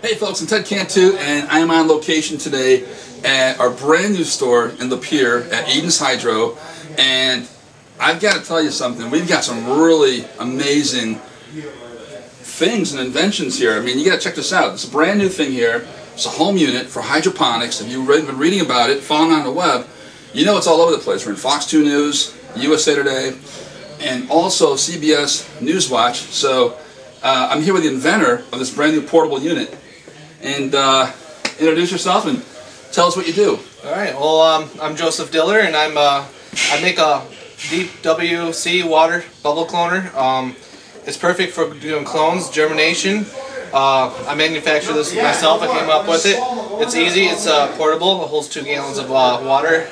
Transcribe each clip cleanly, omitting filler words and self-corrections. Hey folks, I'm Ted Cantu and I'm on location today at our brand new store in Lapeer at Edenz Hydro, and I've got to tell you something. We've got some really amazing things and inventions here. I mean, you got to check this out. It's a brand new thing here. It's a home unit for hydroponics. If you've been reading about it, following on the web, you know it's all over the place. We're in Fox 2 News, USA Today, and also CBS Newswatch. So I'm here with the inventor of this brand new portable unit. And introduce yourself and tell us what you do. All right. Well, I'm Joseph Diller, and I make a deep WC water bubble cloner. It's perfect for doing clones, germination. I manufacture this myself. I came up with it. It's easy. It's portable. It holds 2 gallons of water.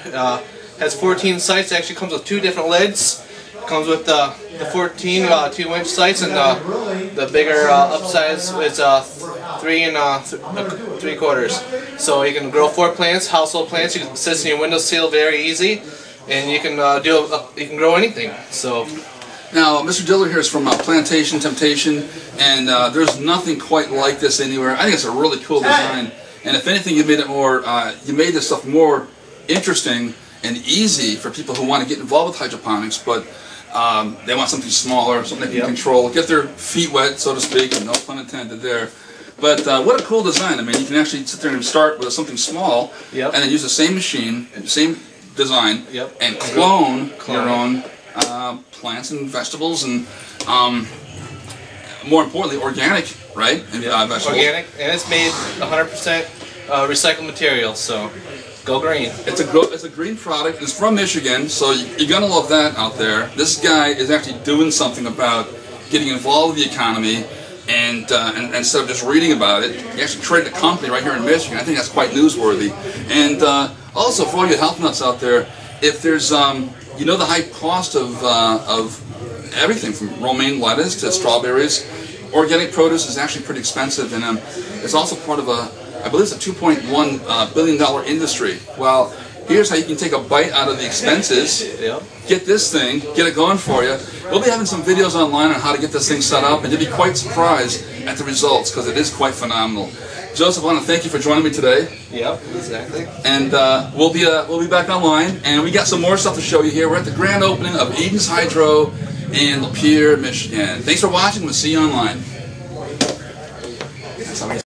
Has 14 sites. It actually comes with 2 different lids. It comes with the 14 2-inch sites, and the bigger upsize is 3 3/4. So you can grow 4 plants, household plants. You can sit in your window sill very easy, and you can you can grow anything. So now, Mr. Diller here is from Plantation Temptation, and there's nothing quite like this anywhere. I think it's a really cool design, and if anything, you made it more you made this stuff more interesting and easy for people who want to get involved with hydroponics, but they want something smaller, something they can control, get their feet wet, so to speak, and no pun intended there. But what a cool design. I mean, you can actually sit there and start with something small, and then use the same machine, same design, and clone your own plants and vegetables, and more importantly, organic, right? And, vegetables. Organic, and it's made 100% recycled material, so go green. It's a green product. It's from Michigan, so you're going to love that out there. This guy is actually doing something about getting involved with the economy, and instead of just reading about it, he actually created a company right here in Michigan. I think that's quite newsworthy. And also, for all you health nuts out there, if there's, you know, the high cost of everything from romaine lettuce to strawberries, organic produce is actually pretty expensive, and it's also part of a, I believe it's a $2.1 billion industry. Well, here's how you can take a bite out of the expenses, get this thing, get it going for you. We'll be having some videos online on how to get this thing set up, and you'll be quite surprised at the results, because it is quite phenomenal. Joseph, I want to thank you for joining me today. Yep, exactly. And we'll be back online, and we got some more stuff to show you here. We're at the grand opening of Edenz Hydro in Lapeer, Michigan. Thanks for watching. We'll see you online.